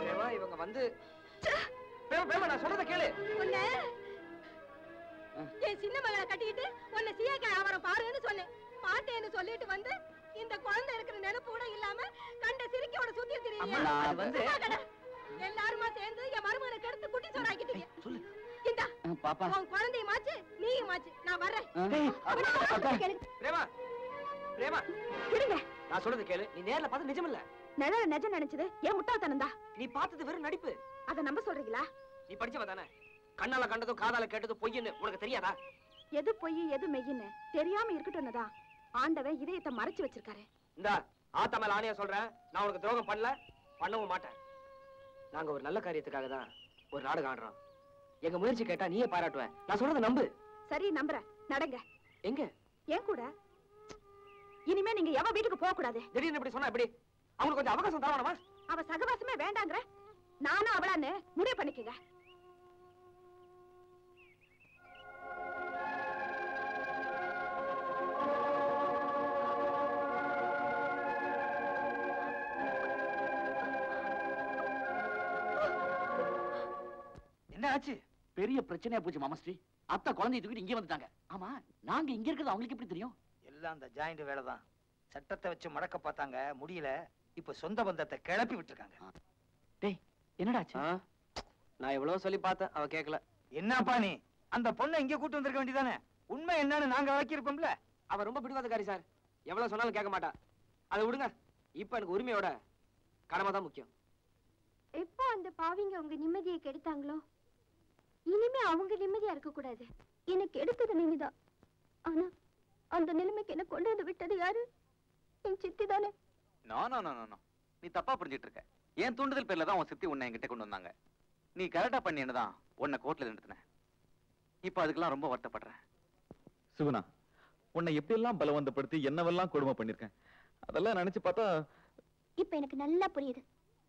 பிரேமா, இவங்க வந்து பிரேமா, நான் சொல்றத கேளு. உன்னை என் சின்ன மகளை கட்டிக்கிட்டு உன்னை சிஏகே ஆவரம் பாருன்னு சொன்னேன். பார்த்தேன்னு சொல்லிட்டு வந்து இந்த குழந்தை இருக்கிற நினைப்பு கூட இல்லாம கண்ட சிரிக்கையோட சுத்தி திரியீங்க. எல்லாருமா சேர்ந்து என் மருமகனை கெடுத்து குட்டி சோறாக்கிட்டீங்க. இந்த பாப்பா உன் குழந்தையுமாச்சு நீயுமாச்சு. நான் வர்றேன். பிரேமா, பிரேமா இருங்க. நான் சொல்றது கேளு. நீ நேர்ல பார்த்து நிஜம் இல்ல நிழல நிஜம் நினைச்சது ஏன் முட்டாள்தனந்தா? நீ பார்த்தது வெறும் நடிப்பு. அத நம்ப சொல்றீங்களா? நீ படிச்சவ தானே. கண்ணால கண்டதும் காதால கேட்டதும் பொய்ன்னு உனக்கு தெரியாதா? எது பொய் எது மெய்யின்னு தெரியாம இருக்கட்டும்னதா ஆண்டவன் இதயத்தை மறைச்சு வச்சிருக்காரு. இந்த ஆத்தா மேல ஆணையா சொல்றேன், நான் உனக்கு துரோகம் பண்ணல, பண்ணவும் மாட்டேன். நாங்க ஒரு நல்ல காரியத்துக்காக தான் ஒரு நாடகம் ஆடுறோம். எங்க முயற்சி கேட்டா நீயே பாராட்டுவேன். நான் சொல்றதை நம்பு. சரி, நம்புற. நடங்க. எங்க? ஏன் கூட? இனிமே நீங்க எவ வீட்டுக்கு போக கூடாது. திடீர்னு இப்படி சொன்னா எப்படி? அவங்களுக்கு கொஞ்சம் அவகாசம் தரணுமா? அவ சகவாசமே வேண்டாங்கிற. நானும் அவளான்னு முடிவு பண்ணிக்கங்க. பெரிய பிரச்சனையா போச்சு மாமஸ்ரீ. அத்தை குழந்தைய தூக்கிட்டு இங்கே வந்துட்டாங்க. ஆமா, நாங்க இங்க இருக்கிறது அவங்களுக்கு எப்படி தெரியும்? எல்லாம் அந்த ஜாயிண்ட் வேலை தான். சட்டத்தை வச்சு மடக்க பார்த்தாங்க, முடியல. இப்ப சொந்த பந்தத்தை கிளப்பி விட்டுருக்காங்க. டேய், என்னடாச்சு? நான் எவ்வளவு சொல்லி பார்த்தேன், அவ கேட்கல. என்னப்பா நீ அந்த பொண்ணை இங்க கூட்டு வந்திருக்க வேண்டியதானே? உண்மை என்னன்னு நாங்க வளர்க்கிருப்போம்ல. அவ ரொம்ப பிடிவாதக்காரி சார். எவ்வளவு சொன்னாலும் கேட்க மாட்டா. அதை விடுங்க. இப்ப எனக்கு உரிமையோட கடமை தான் முக்கியம். எப்போ அந்த பாவிங்க உங்க நிம்மதியை கெடுத்தாங்களோ, இனிமே அவங்க நிம்மதியா இருக்க கூடாது. எனக்கு எடுத்தது நீங்கதான். ஆனா அந்த நிலைமைக்கு என்ன கொண்டு வந்து விட்டது யாரு? என் சித்தி தானே. நீ தப்பா புரிஞ்சிட்டு இருக்க. என் தூண்டுதல் பேர்ல தான் உன் சித்தி உன்னை என்கிட்ட கொண்டு வந்தாங்க. நீ கரெக்டா பண்ணினதான் உன்னை கோர்ட்ல நிறுத்தின. இப்ப அதுக்கெல்லாம் ரொம்ப வருத்தப்படுறேன். சுகுணா, உன்னை எப்படி எல்லாம் பலவந்தப்படுத்தி என்னவெல்லாம் கொடுமை பண்ணிருக்கேன், அதெல்லாம் நினைச்சு பார்த்தா இப்ப எனக்கு நல்லா புரியுது.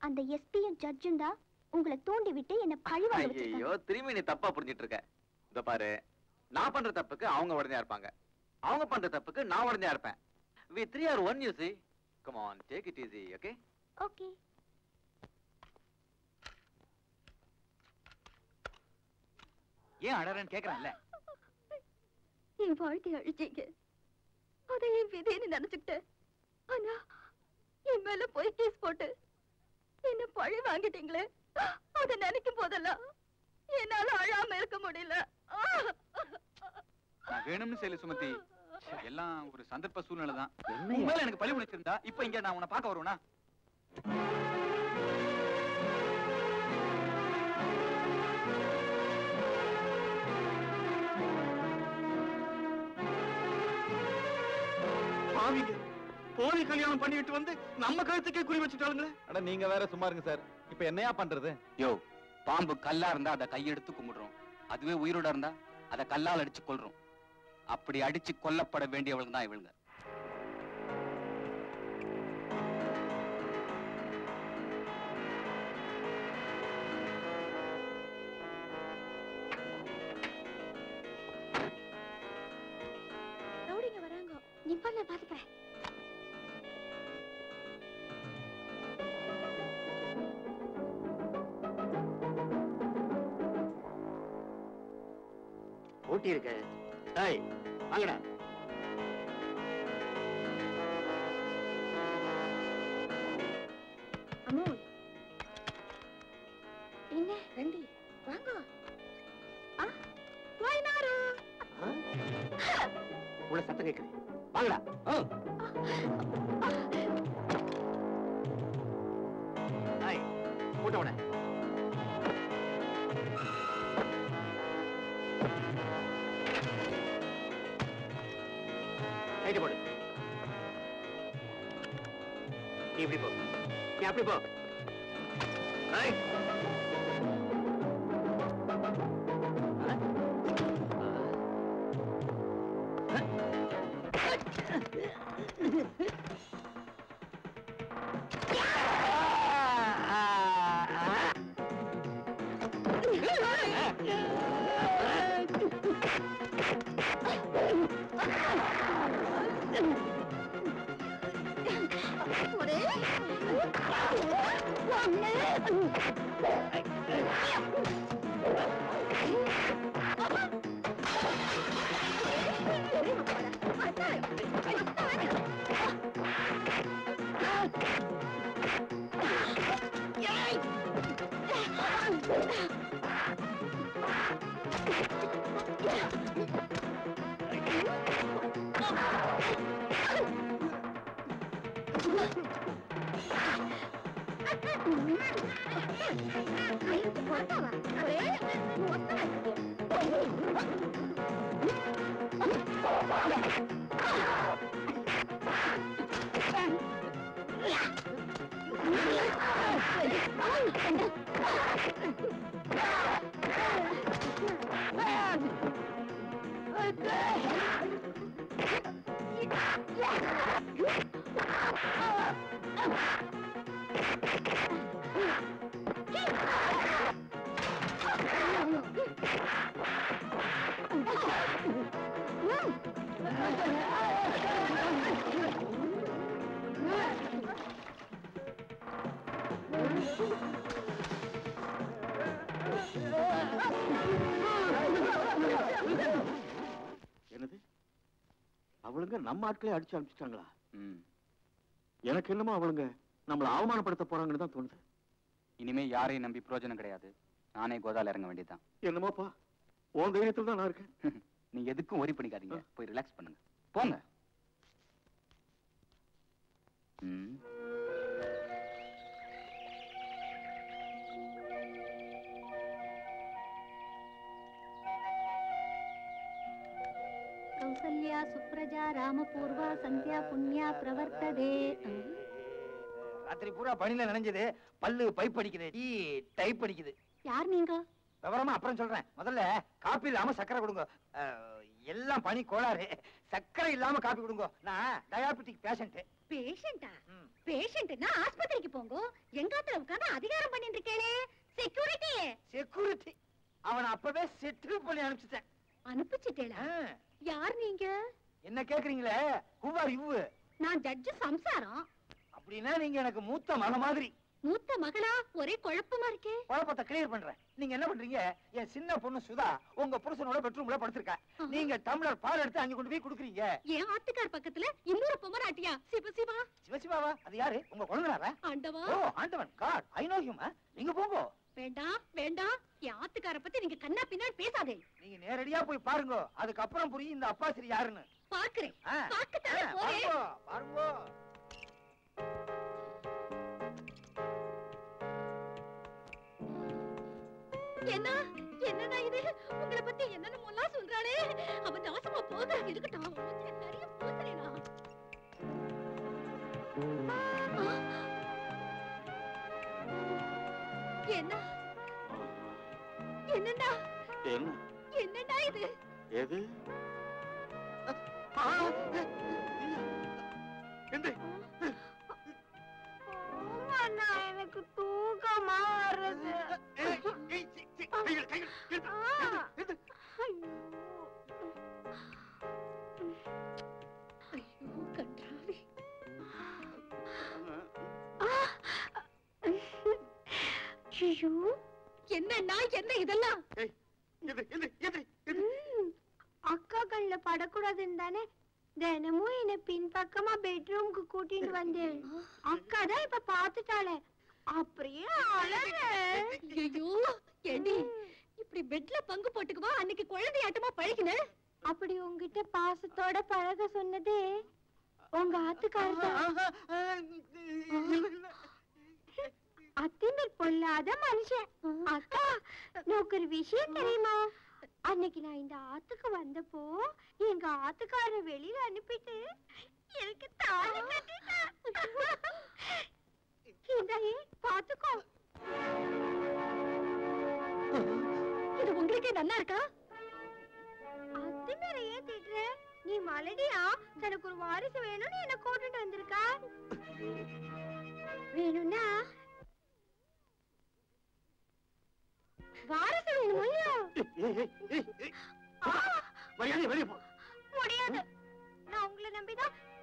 அந்த எஸ்பியும் ஜட்ஜும் தான் உங்களை தூண்டி விட்டு என்ன பழி வாங்க வச்சிருக்காங்க. ஐயோ, திரும்பி நீ தப்பா புரிஞ்சிட்டு இருக்க. இத பாரு, நான் பண்ற தப்புக்கு அவங்க உடனே இருப்பாங்க, அவங்க பண்ற தப்புக்கு நான் உடனே இருப்பேன். we three are one, you see. come on, take it easy. okay okay. ஏன் அடறன்னு கேக்குறான்ல? என் வாழ்க்கையை அழிச்சீங்க. அதை என் விதைன்னு நினைச்சுக்கிட்டேன். ஆனா என் மேல போய் கேஸ் போட்டு என்ன பழி வாங்கிட்டீங்களே, அதை நினைக்கும் போதெல்லாம் என்னால அழாம இருக்க முடியல. நான் வேணும்னு செய்யல சுமதி, எல்லாம் ஒரு சந்தர்ப்ப சூழ்நிலை தான். உண்மையில எனக்கு பழி முடிச்சிருந்தா இப்ப இங்க நான் உன்னை பார்க்க வருவேனா? பாவிங்க, போலி கல்யாணம் பண்ணிட்டு வந்து நம்ம கழுத்துக்கே குறி வச்சுட்டாளுங்களே. அட நீங்க வேற சும்மா இருங்க சார். இப்ப என்னையா பண்றது? யோ, பாம்பு கல்லா இருந்தா அத கையெடுத்து கும்பிடுறோம். அதுவே உயிரோட இருந்தா அத கல்லால் அடிச்சு கொல்றோம். அப்படி அடிச்சு கொல்லப்பட வேண்டியவங்க தான் இவளுங்க. ரவுடிங்க வராங்க, நிப்பான பாத்துக்கிறேன். ஊட்டி இருக்க. டேய் வாங்கடா. அம்மா என்ன ரெண்டி வாங்க. ஆ போய் நாரு. உள்ள சத்தம் கேக்குது. வாங்கடா. டேய் போட வர. கைட்டு போடு. நீ இப்படி போ, நீ அப்படி போ. அவளுங்க நம்ம ஆட்களை அடிச்சு அனுப்பிச்சிட்டாங்களா? எனக்கு என்னமோ அவளுங்க நம்மளை அவமானப்படுத்த போறாங்கன்னு தான் தோணுது. இனிமே யாரையும் நம்பி பிரயோஜனம் கிடையாது. நானே கோதால இறங்க வேண்டியதுதான். என்னமோப்பா, உன் தைரியத்துல தான் நான் இருக்கேன். நீங்க எதுக்கும் ஒரி பண்ணிக்காதீங்க, போய் ரிலாக்ஸ் பண்ணுங்க, போங்க. கௌசல்யா சுப்ரஜா ராமபூர்வா சந்தியா புண்ணியா பிரவர்த்ததே. ராத்திரி பூரா பணியில நினைஞ்சது, பல்லு பைப் அடிக்குது, டீ டைப் அடிக்குது. யார் நீங்க? விவரமா அப்புறம் சொல்றேன். முதல்ல காப்பி இல்லாம சக்கரை கொடுங்க. எல்லாம் பனி கோளாறு. சக்கரை இல்லாம காப்பி கொடுங்க. நான் டயாபெட்டிக் பேஷண்ட். பேஷண்டா? பேஷண்ட்னா ஆஸ்பத்திரிக்கு போங்க. எங்காத்துல உட்கார்ந்து அதிகாரம் பண்ணிட்டு இருக்கேளே. செக்யூரிட்டி செக்யூரிட்டி அவன் அப்பவே செட்டில் பண்ணி அனுப்பிச்சிட்டேன். அனுப்பிச்சிட்டேளா? யார் நீங்க? என்ன கேக்குறீங்களே? Who are you? நான் ஜட்ஜ் சம்சாரம். அப்படினா நீங்க எனக்கு மூத்த மக மாதிரி. மூத்த மகளா? ஒரே குழப்பமா இருக்கே. குழப்பத்தை கிளியர் பண்றேன். நீங்க என்ன பண்றீங்க? என் சின்ன பொண்ணு சுதா உங்க புருஷனோட பெட்ரூம்ல படுத்துக்கா. நீங்க டம்ளர் பால் எடுத்து அங்க கொண்டு போய் குடுக்குறீங்க. என் ஆத்துக்கார் பக்கத்துல இன்னொரு பொம்மராட்டியா சிவசிவா. சிவசிவாவா? அது யாரு? உங்க குழந்தனாரா? ஆண்டவா. ஓ ஆண்டவன். God I know him. நீங்க போங்க. வேண்டாம் வேண்டாம், என் ஆத்துக்கார பத்தி நீங்க கண்ணா பின்னாடி பேசாதே. நீங்க நேரடியா போய் பாருங்க, அதுக்கு அப்புறம் புரியும் இந்த அப்பாசிரி யாருன்னு. பார்க்கிறேன். என்ன என்னடா இது? உங்களை பத்தி என்னன்னு முன்னா சொல்றாளே. அவன் அவசமா போக இருக்கட்டும். நிறைய போசுறேனா? என்ன என்னடா என்னடா இது? எது? எனக்கு தூக்கமா வருது. கண்டாவி என்னன்னா என்ன இதெல்லாம்? அக்கா கண்ல படக்கூடாதுன்னு தானே தினமும் என்ன பின்பக்கமா பெட்ரூம்க்கு கூட்டிட்டு வந்தேன். அக்கா தான் இப்ப பாத்துட்டாளே. அப்படியே இப்படி பெட்ல பங்கு போட்டுக்குவா. அன்னைக்கு குழந்தையாட்டமா பழகின. அப்படி உங்ககிட்ட பாசத்தோட பழக சொன்னதே உங்க ஆத்துக்காரர். அத்திமர் பொல்லாத மனுஷன். அக்கா நோக்கர் விஷயம் தெரியுமா? அன்னைக்கு நான் இந்த ஆத்துக்கு வந்தப்போ எங்க ஆத்துக்கார வெளியில அனுப்பிட்டு எனக்கு தாலி கட்டிட்டான். பாத்துக்கோ, இது உங்களுக்கே நல்லா இருக்கா? அத்திமரையே திட்டுற நீ மலடியா? தனக்கு ஒரு வாரிசு வேணும்னு என்ன கூட்டிட்டு வந்திருக்கா? வேணும்னா வாரசு வேணுமையா? முடியாது. நான் உங்களை நம்பிதான்